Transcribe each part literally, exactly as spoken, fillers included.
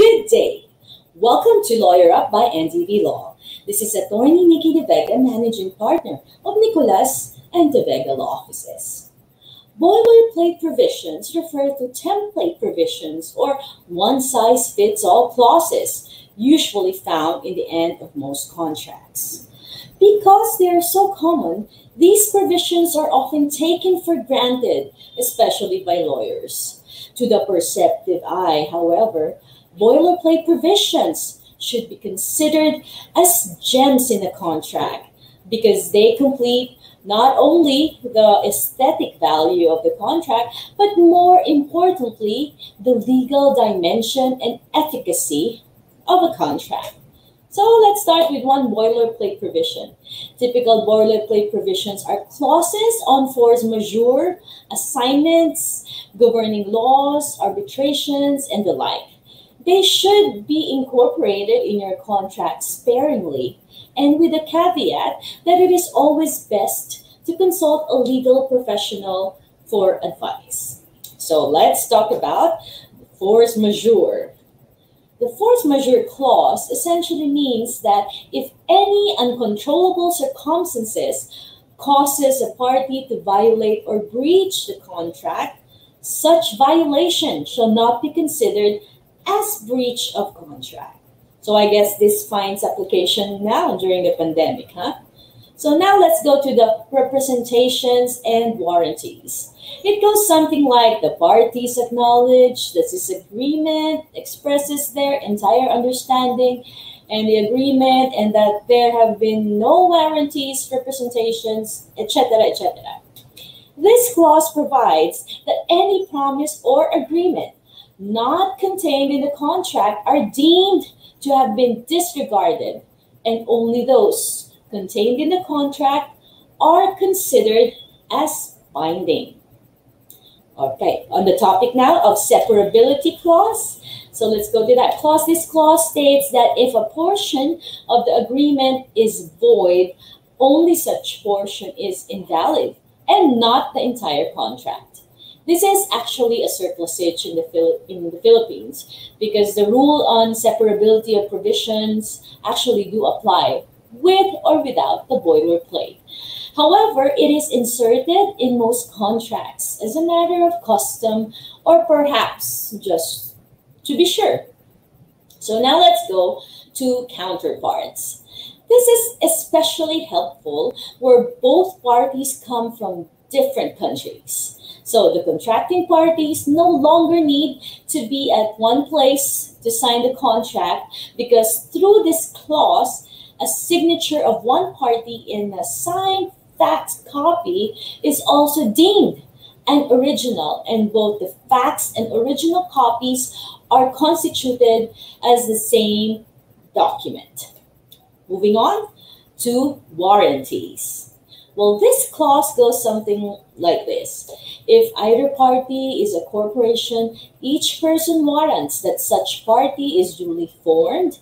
Good day. Welcome to Lawyer Up by N D V Law. This is Attorney Nikki De Vega, Managing Partner of Nicolas and De Vega Law Offices. Boilerplate provisions refer to template provisions or one-size-fits-all clauses, usually found in the end of most contracts. Because they are so common, these provisions are often taken for granted, especially by lawyers. To the perceptive eye, however, boilerplate provisions should be considered as gems in a contract because they complete not only the aesthetic value of the contract, but more importantly, the legal dimension and efficacy of a contract. So let's start with one boilerplate provision. Typical boilerplate provisions are clauses on force majeure, assignments, governing laws, arbitrations, and the like. They should be incorporated in your contract sparingly and with a caveat that it is always best to consult a legal professional for advice. So let's talk about force majeure. The force majeure clause essentially means that if any uncontrollable circumstances causes a party to violate or breach the contract, such violation shall not be considered as breach of contract. So I guess this finds application now during the pandemic, huh? So now let's go to the representations and warranties. It goes something like the parties acknowledge that this agreement expresses their entire understanding and the agreement and that there have been no warranties, representations, et cetera, et cetera. This clause provides that any promise or agreement not contained in the contract are deemed to have been disregarded, and only those contained in the contract are considered as binding. Okay, on the topic now of separability clause. So let's go to that clause. This clause states that if a portion of the agreement is void, only such portion is invalid and not the entire contract. This is actually a surplusage in the, Phil in the Philippines because the rule on separability of provisions actually do apply with or without the boilerplate. However, it is inserted in most contracts as a matter of custom or perhaps just to be sure. So now let's go to counterparts. This is especially helpful where both parties come from different countries. So the contracting parties no longer need to be at one place to sign the contract because through this clause, a signature of one party in a signed fax copy is also deemed an original, and both the fax and original copies are constituted as the same document. Moving on to warranties. Well, this clause goes something like this. If either party is a corporation, each person warrants that such party is duly formed,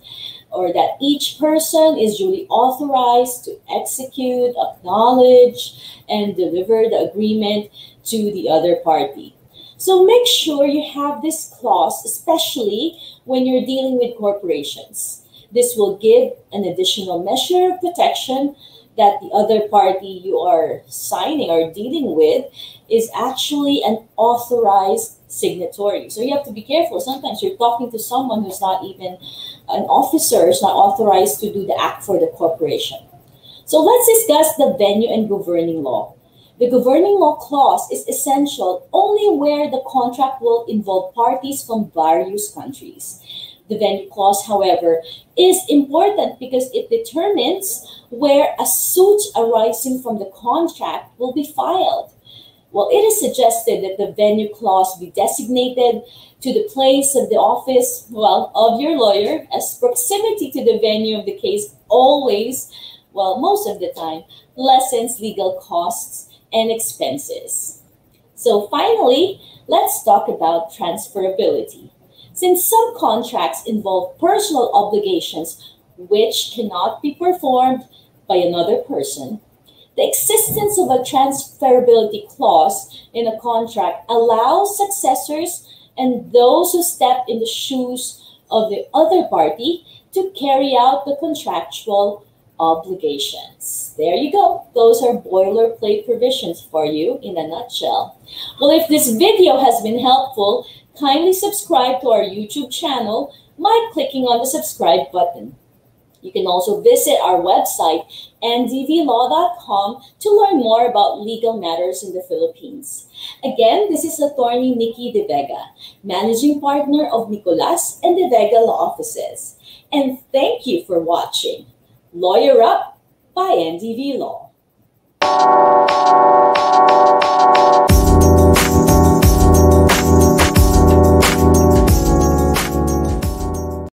or that each person is duly authorized to execute, acknowledge, and deliver the agreement to the other party. So make sure you have this clause, especially when you're dealing with corporations. This will give an additional measure of protection that the other party you are signing or dealing with is actually an authorized signatory. So you have to be careful. Sometimes you're talking to someone who's not even an officer, who's not authorized to do the act for the corporation. So let's discuss the venue and governing law. The governing law clause is essential only where the contract will involve parties from various countries. The venue clause, however, is important because it determines where a suit arising from the contract will be filed. Well, it is suggested that the venue clause be designated to the place of the office, well, of your lawyer, as proximity to the venue of the case always, well, most of the time, lessens legal costs and expenses. So finally, let's talk about transferability. Since some contracts involve personal obligations which cannot be performed by another person, the existence of a transferability clause in a contract allows successors and those who step in the shoes of the other party to carry out the contractual obligations. There you go. Those are boilerplate provisions for you in a nutshell. Well, if this video has been helpful, kindly subscribe to our YouTube channel by clicking on the subscribe button. You can also visit our website, n d v law dot com, to learn more about legal matters in the Philippines. Again, this is Attorney Nikki De Vega, Managing Partner of Nicolas and De Vega Law Offices. And thank you for watching Lawyer Up by N D V Law.